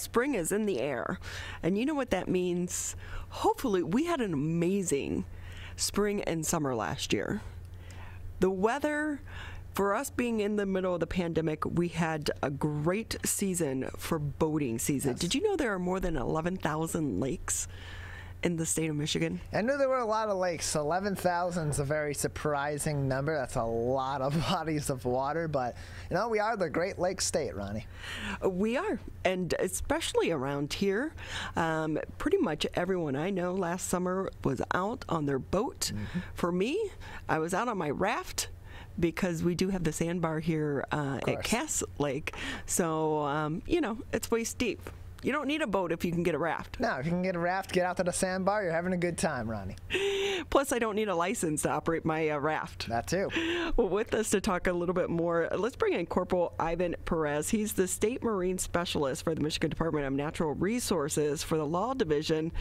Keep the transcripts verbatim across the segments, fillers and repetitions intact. Spring is in the air, and you know what that means. Hopefully, we had an amazing spring and summer last year. The weather, for us being in the middle of the pandemic, we had a great season for boating season. Yes. Did you know there are more than eleven thousand lakes in the state of Michigan? I knew there were a lot of lakes. eleven thousand is a very surprising number. That's a lot of bodies of water, but you know, we are the Great Lake State, Ronnie. We are, and especially around here. Um, pretty much everyone I know last summer was out on their boat. Mm-hmm. For me, I was out on my raft, because we do have the sandbar here uh, at Cass Lake. So, um, you know, it's waist deep. You don't need a boat if you can get a raft. No, if you can get a raft, get out to the sandbar, you're having a good time, Ronnie. Plus, I don't need a license to operate my uh, raft. That too. Well, with us to talk a little bit more, let's bring in Corporal Ivan Perez. He's the State Marine Specialist for the Michigan Department of Natural Resources for the Law Division.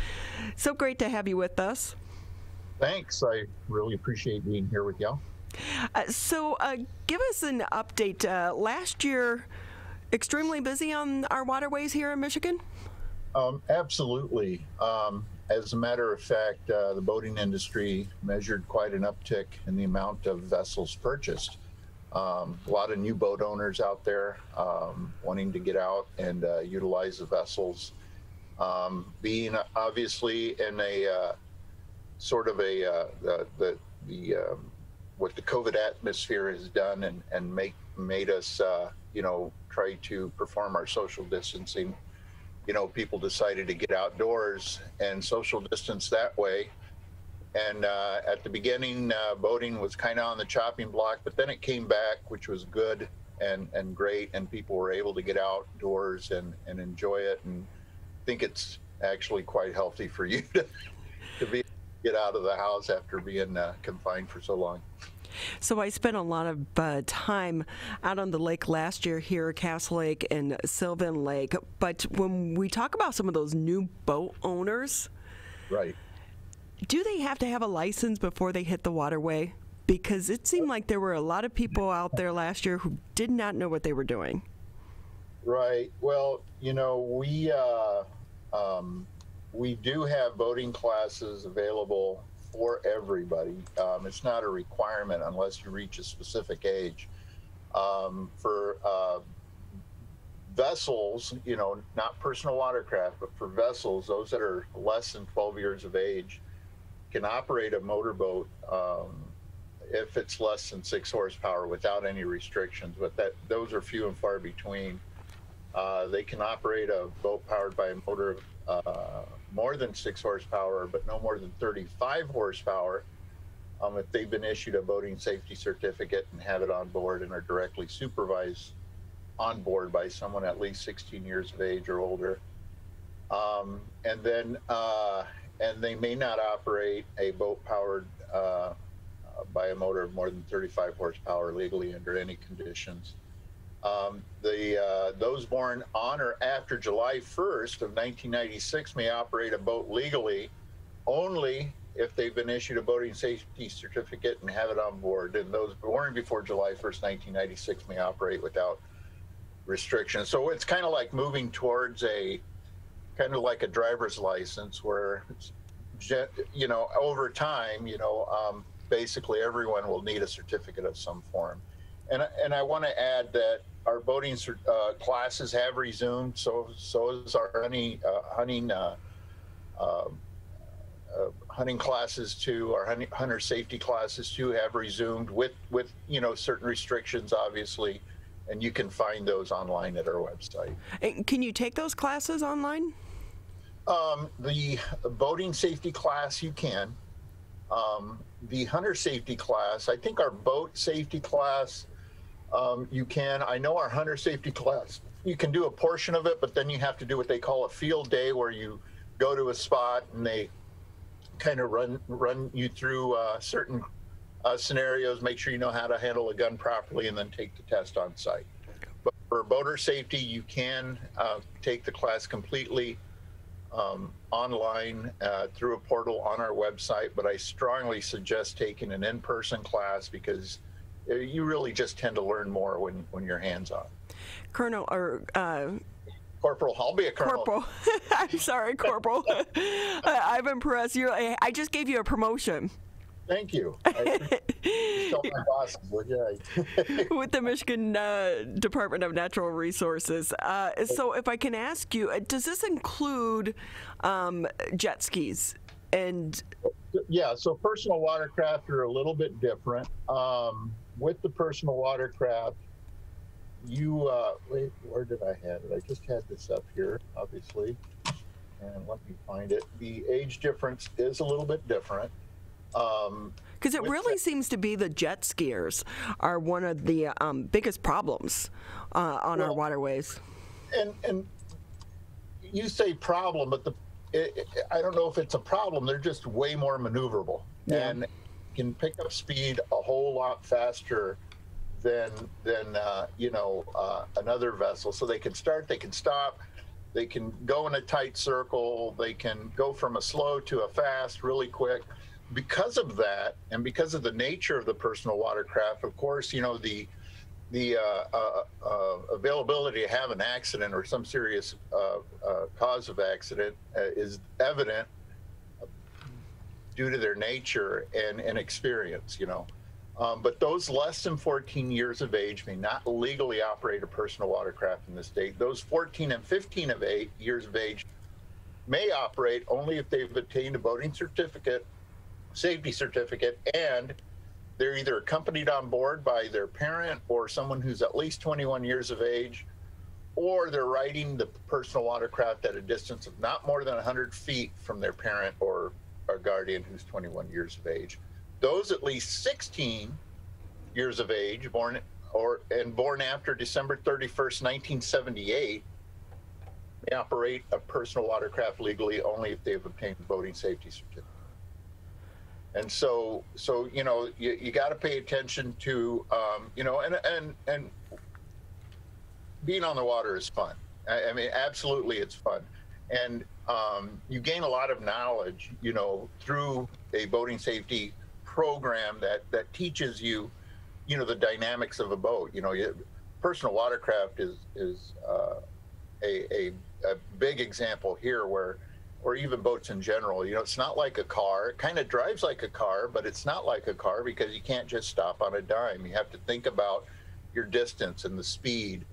So great to have you with us. Thanks. I really appreciate being here with y'all. Uh, so uh, give us an update. Uh, last year, extremely busy on our waterways here in Michigan? Um, absolutely. Um, as a matter of fact, uh, the boating industry measured quite an uptick in the amount of vessels purchased. Um, a lot of new boat owners out there um, wanting to get out and uh, utilize the vessels. Um, being obviously in a uh, sort of a, uh, the, the, the um, what the COVID atmosphere has done and, and make, made us, uh, you know, try to perform our social distancing. You know, people decided to get outdoors and social distance that way. And uh, at the beginning, uh, boating was kind of on the chopping block, but then it came back, which was good and, and great, and people were able to get outdoors and, and enjoy it. And I think it's actually quite healthy for you to, to be get out of the house after being uh, confined for so long. So I spent a lot of uh, time out on the lake last year here, Cass Lake and Sylvan Lake. But when we talk about some of those new boat owners, right? Do they have to have a license before they hit the waterway? Because it seemed like there were a lot of people out there last year who did not know what they were doing. Right. Well, you know, we uh, um, we do have boating classes available for everybody. Um, it's not a requirement unless you reach a specific age. Um, for uh, vessels, you know, not personal watercraft, but for vessels, those that are less than twelve years of age can operate a motorboat um, if it's less than six horsepower without any restrictions, but that those are few and far between. Uh, they can operate a boat powered by a motor uh, more than six horsepower, but no more than thirty-five horsepower um, if they've been issued a boating safety certificate and have it on board and are directly supervised on board by someone at least sixteen years of age or older. Um, and then, uh, and they may not operate a boat powered uh, by a motor of more than thirty-five horsepower legally under any conditions. Um, the, uh, those born on or after July first of nineteen ninety-six may operate a boat legally only if they've been issued a boating safety certificate and have it on board. And those born before July first, nineteen ninety-six may operate without restrictions. So it's kind of like moving towards a, kind of like a driver's license where, you know, over time, you know, um, basically everyone will need a certificate of some form. And, and I want to add that our boating uh, classes have resumed, so so is our hunting uh, hunting uh, uh, uh, hunting classes too. Our hunting, hunter safety classes too have resumed with with you know certain restrictions, obviously, and you can find those online at our website. And can you take those classes online? Um, the boating safety class you can. Um, the hunter safety class, I think our boat safety class. Um, you can, I know our hunter safety class, you can do a portion of it, but then you have to do what they call a field day where you go to a spot and they kind of run run you through uh, certain uh, scenarios, make sure you know how to handle a gun properly, and then take the test on site. But for boater safety, you can uh, take the class completely um, online uh, through a portal on our website, but I strongly suggest taking an in-person class because you really just tend to learn more when, when you're hands-on. Colonel, or uh, Corporal, I'll be a colonel. Corporal. I'm sorry, Corporal. uh, Ivan Perez, you, I just gave you a promotion. Thank you. I told my bosses, well, yeah. With the Michigan uh, Department of Natural Resources. Uh, so if I can ask you, does this include um, jet skis? And yeah, so personal watercraft are a little bit different. Um, with the personal watercraft, you, uh, wait, where did I have it? I just had this up here, obviously. And let me find it. The age difference is a little bit different. Um, because it really seems to be the jet skiers are one of the um, biggest problems uh, on well, our waterways. And and you say problem, but the it, it, I don't know if it's a problem. They're just way more maneuverable, yeah. and can pick up speed a whole lot faster than than uh, you know uh, another vessel. So they can start, they can stop, they can go in a tight circle, they can go from a slow to a fast really quick. Because of that, and because of the nature of the personal watercraft, of course, you know, the the uh, uh, uh, availability to have an accident or some serious uh, uh, cause of accident uh, is evident due to their nature and, and experience, you know. Um, but those less than fourteen years of age may not legally operate a personal watercraft in the state. Those fourteen and fifteen of eight years of age may operate only if they've obtained a boating certificate, safety certificate, and they're either accompanied on board by their parent or someone who's at least twenty-one years of age, or they're riding the personal watercraft at a distance of not more than one hundred feet from their parent or a guardian who's twenty-one years of age. Those at least sixteen years of age born or and born after December thirty-first, nineteen seventy-eight may operate a personal watercraft legally only if they've obtained a boating safety certificate. And so, so you know, you, you got to pay attention to, um, you know, and and and being on the water is fun. I, I mean, absolutely, it's fun, and um, you gain a lot of knowledge, you know, through a boating safety program that that teaches you, you know, the dynamics of a boat. You know, you, personal watercraft is is uh, a, a a big example here where. Or even boats in general, you know, it's not like a car. It kind of drives like a car, but it's not like a car because you can't just stop on a dime. You have to think about your distance and the speed.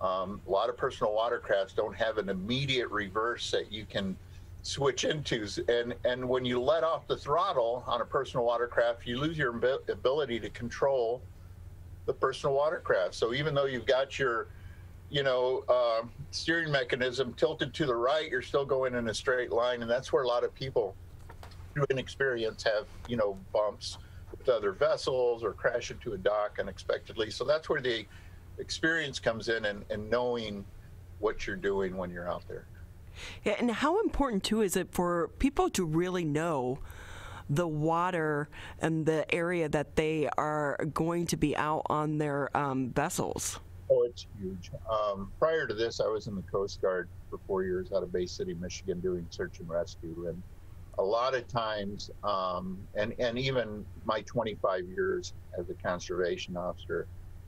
Um, a lot of personal watercrafts don't have an immediate reverse that you can switch into. And, and when you let off the throttle on a personal watercraft, you lose your ability to control the personal watercraft. So even though you've got your you know, uh, steering mechanism tilted to the right, you're still going in a straight line. And that's where a lot of people through inexperience have, you know, bumps with other vessels or crash into a dock unexpectedly. So that's where the experience comes in and, and knowing what you're doing when you're out there. Yeah, and how important, too, is it for people to really know the water and the area that they are going to be out on their um, vessels? Oh, it's huge. Um, prior to this, I was in the Coast Guard for four years out of Bay City, Michigan, doing search and rescue. And a lot of times, um, and, and even my twenty-five years as a conservation officer,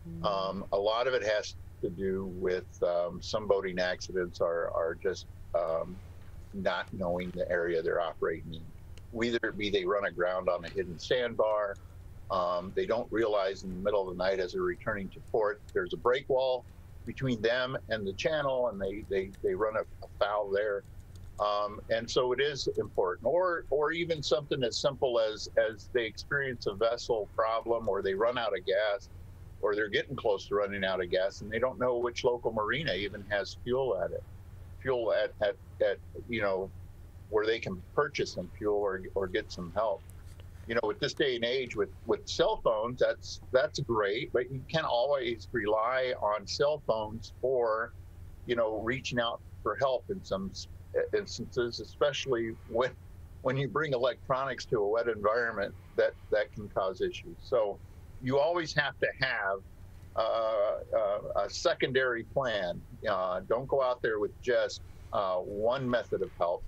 mm-hmm. um, a lot of it has to do with um, some boating accidents are, are just um, not knowing the area they're operating in. Whether it be they run aground on a hidden sandbar, Um, they don't realize in the middle of the night as they're returning to port, there's a break wall between them and the channel, and they, they, they run afoul there. Um, and so it is important. Or or even something as simple as, as they experience a vessel problem or they run out of gas or they're getting close to running out of gas and they don't know which local marina even has fuel at it. Fuel at, at, at you know, where they can purchase some fuel or, or get some help. You know, with this day and age, with, with cell phones, that's that's great, but you can't always rely on cell phones for, you know, reaching out for help in some instances, especially when when you bring electronics to a wet environment, that, that can cause issues. So you always have to have uh, uh, a secondary plan. Uh, don't go out there with just uh, one method of help,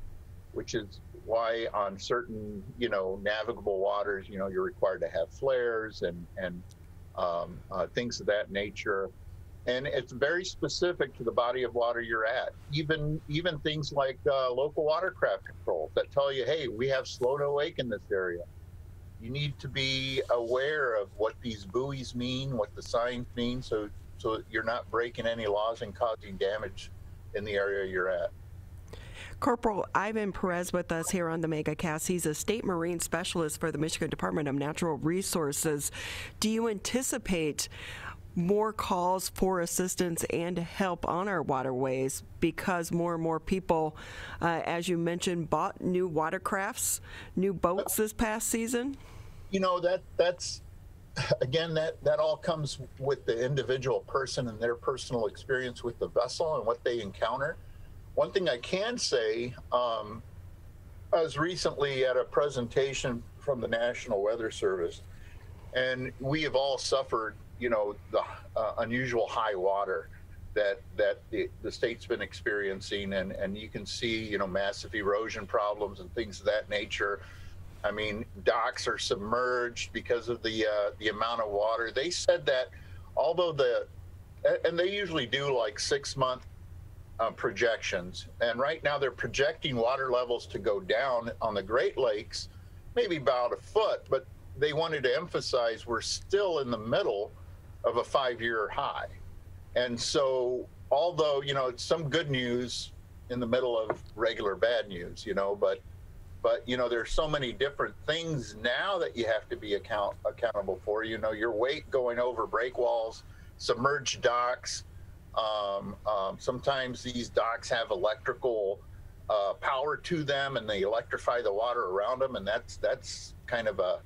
which is why on certain, you know, navigable waters, you know, you're required to have flares and, and um, uh, things of that nature. And it's very specific to the body of water you're at. Even even things like uh, local watercraft control that tell you, hey, we have slow to wake in this area. You need to be aware of what these buoys mean, what the signs mean, so so you're not breaking any laws and causing damage in the area you're at. Corporal Ivan Perez with us here on the MegaCast. He's a state marine specialist for the Michigan Department of Natural Resources. Do you anticipate more calls for assistance and help on our waterways because more and more people, uh, as you mentioned, bought new watercrafts, new boats this past season? You know, that that's, again, that, that all comes with the individual person and their personal experience with the vessel and what they encounter. One thing I can say, um, I was recently at a presentation from the National Weather Service, and we have all suffered, you know, the uh, unusual high water that that the, the state's been experiencing, and, and you can see, you know, massive erosion problems and things of that nature. I mean, docks are submerged because of the uh, the amount of water. They said that although the, and they usually do like six month uh, projections, and right now they're projecting water levels to go down on the Great Lakes, maybe about a foot, but they wanted to emphasize we're still in the middle of a five-year high. And so, although, you know, it's some good news in the middle of regular bad news, you know, but, but you know, there's so many different things now that you have to be account accountable for, you know, your weight going over break walls, submerged docks. Um, um, sometimes these docks have electrical uh, power to them, and they electrify the water around them. And that's, that's kind of a,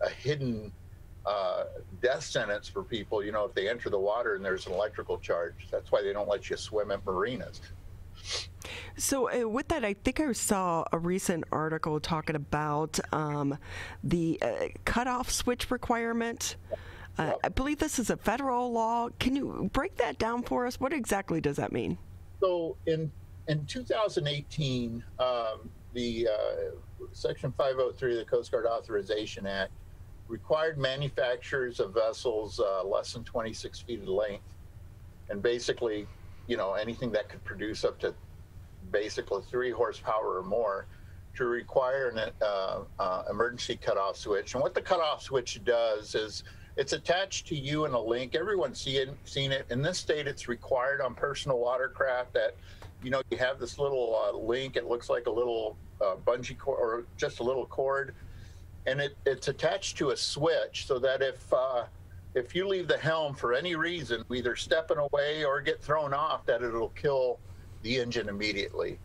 a hidden uh, death sentence for people, you know, if they enter the water and there's an electrical charge. That's why they don't let you swim at marinas. So uh, with that, I think I saw a recent article talking about um, the uh, cutoff switch requirement. Uh, yep. I believe this is a federal law. Can you break that down for us? What exactly does that mean? So in, in two thousand eighteen, um, the uh, Section five oh three of the Coast Guard Authorization Act required manufacturers of vessels uh, less than twenty-six feet in length, and basically, you know, anything that could produce up to basically three horsepower or more, to require an uh, uh, emergency cutoff switch. And what the cutoff switch does is it's attached to you in a link. Everyone's seen, seen it. In this state, it's required on personal watercraft that, you know, you have this little uh, link. It looks like a little uh, bungee cord or just a little cord. And it, it's attached to a switch so that if uh, if you leave the helm for any reason, either stepping away or get thrown off, that it'll kill the engine immediately.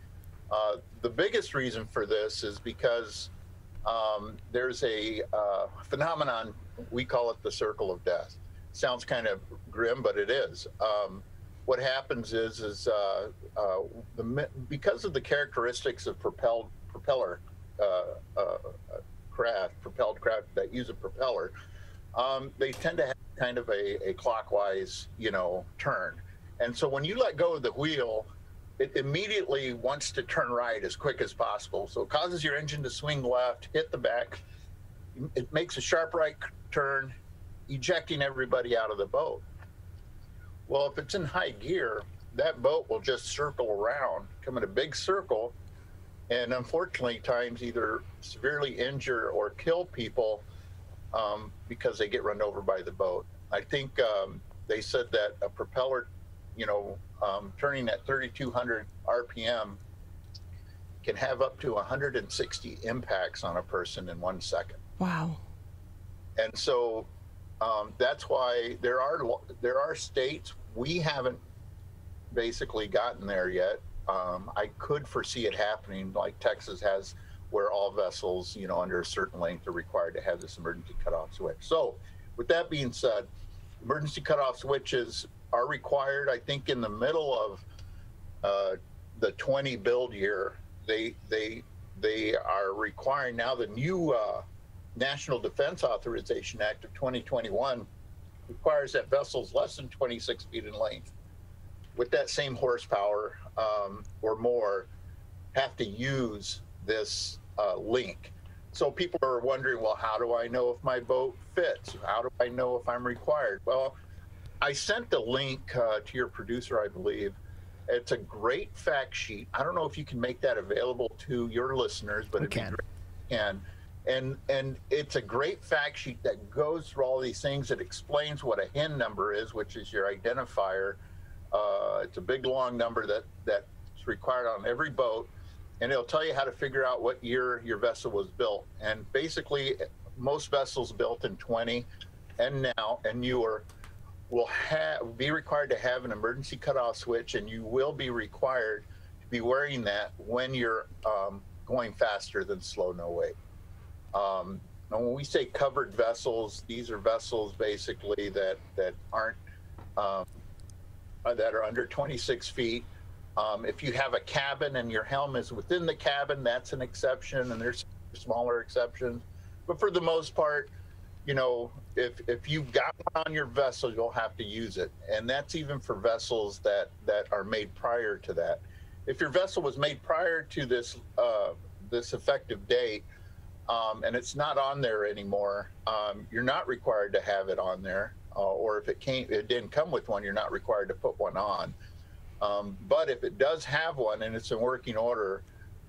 Uh, the biggest reason for this is because um, there's a uh, phenomenon, we call it the circle of death. Sounds kind of grim, but it is. Um, what happens is, is uh, uh, the, because of the characteristics of propelled, propeller uh, uh, craft, propelled craft that use a propeller, um, they tend to have kind of a, a clockwise, you know, turn. And so when you let go of the wheel, it immediately wants to turn right as quick as possible. So it causes your engine to swing left, hit the back. It makes a sharp right turn, ejecting everybody out of the boat. Well, if it's in high gear, that boat will just circle around, come in a big circle, and unfortunately times either severely injure or kill people um, because they get run over by the boat. I think um, they said that a propeller, you know, um, turning at thirty-two hundred R P M can have up to one hundred sixty impacts on a person in one second. Wow. And so um, that's why there are, there are states, we haven't basically gotten there yet. Um, I could foresee it happening, like Texas has, where all vessels, you know, under a certain length are required to have this emergency cutoff switch. So with that being said, emergency cutoff switches are required. I think in the middle of uh, the twenty build year, they, they, they are requiring now the new uh, National Defense Authorization Act of twenty twenty-one requires that vessels less than twenty-six feet in length with that same horsepower um, or more have to use this uh, link. So people are wondering, well, how do I know if my boat fits? How do I know if I'm required? Well, I sent the link uh, to your producer, I believe. It's a great fact sheet. I don't know if you can make that available to your listeners, but it can. And and and it's a great fact sheet that goes through all these things. It explains what a H I N number is, which is your identifier. Uh, it's a big long number that that's required on every boat, and it'll tell you how to figure out what year your vessel was built. And basically, most vessels built in twenty and now and newer will have be required to have an emergency cutoff switch, and you will be required to be wearing that when you're um, going faster than slow no wake. Um, and when we say covered vessels, these are vessels basically that that aren't um, that are under twenty-six feet. Um, if you have a cabin and your helm is within the cabin, that's an exception, and there's smaller exceptions. But for the most part, you know, if if you've got one on your vessel, you'll have to use it. And that's even for vessels that, that are made prior to that. If your vessel was made prior to this uh, this effective date, um, and it's not on there anymore, um, you're not required to have it on there. Uh, or if it came, it didn't come with one, you're not required to put one on. Um, but if it does have one and it's in working order,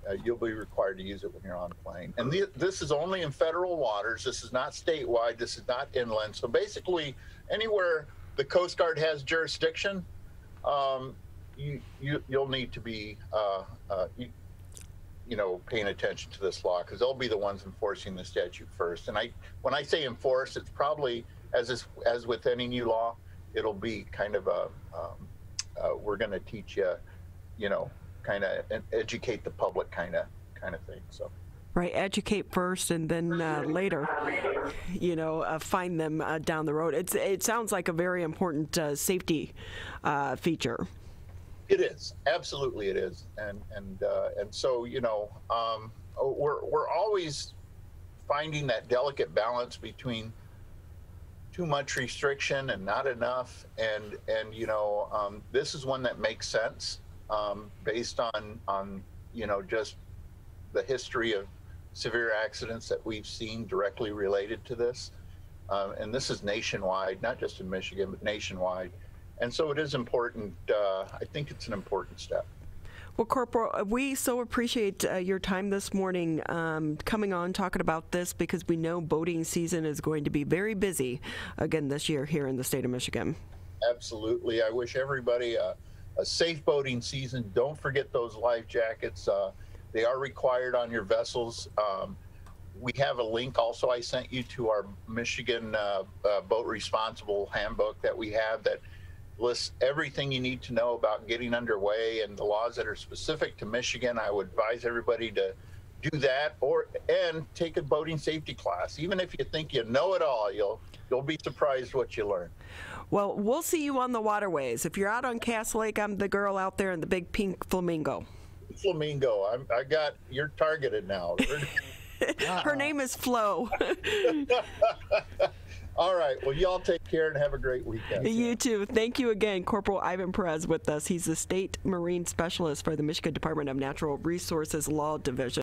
Uh, you'll be required to use it when you're on a plane. And th this is only in federal waters. This is not statewide. This is not inland. So basically, anywhere the Coast Guard has jurisdiction, um, you, you, you'll need to be, uh, uh, you, you know, paying attention to this law, because they'll be the ones enforcing the statute first. And I, when I say enforce, it's probably, as, is, as with any new law, it'll be kind of a, um, uh, we're going to teach you, you know, kind of educate the public kind of kind of thing. So right, educate first, and then uh, later, you know, uh, find them uh, down the road. It's it sounds like a very important uh, safety uh, feature. It is, absolutely it is. And and uh, and so, you know, um, we're we're always finding that delicate balance between too much restriction and not enough. And and you know, um, this is one that makes sense. Um, based on, on, you know, just the history of severe accidents that we've seen directly related to this. Um, and this is nationwide, not just in Michigan, but nationwide. And so it is important. Uh, I think it's an important step. Well, Corporal, we so appreciate uh, your time this morning, um, coming on, talking about this, because we know boating season is going to be very busy again this year here in the state of Michigan. Absolutely. I wish everybody uh, a safe boating season. Don't forget those life jackets. Uh, they are required on your vessels. Um, we have a link also I sent you to our Michigan uh, uh, Boat Responsible Handbook that we have that lists everything you need to know about getting underway and the laws that are specific to Michigan. I would advise everybody to do that, or and take a boating safety class. Even if you think you know it all, you'll you'll be surprised what you learn. Well, we'll see you on the waterways. If you're out on Cass Lake, I'm the girl out there in the big pink flamingo. Flamingo. I'm, I got, you're targeted now. Her name is Flo. All right. Well, y'all take care and have a great weekend. You too. Thank you again, Corporal Ivan Perez with us. He's the State Marine Specialist for the Michigan Department of Natural Resources Law Division.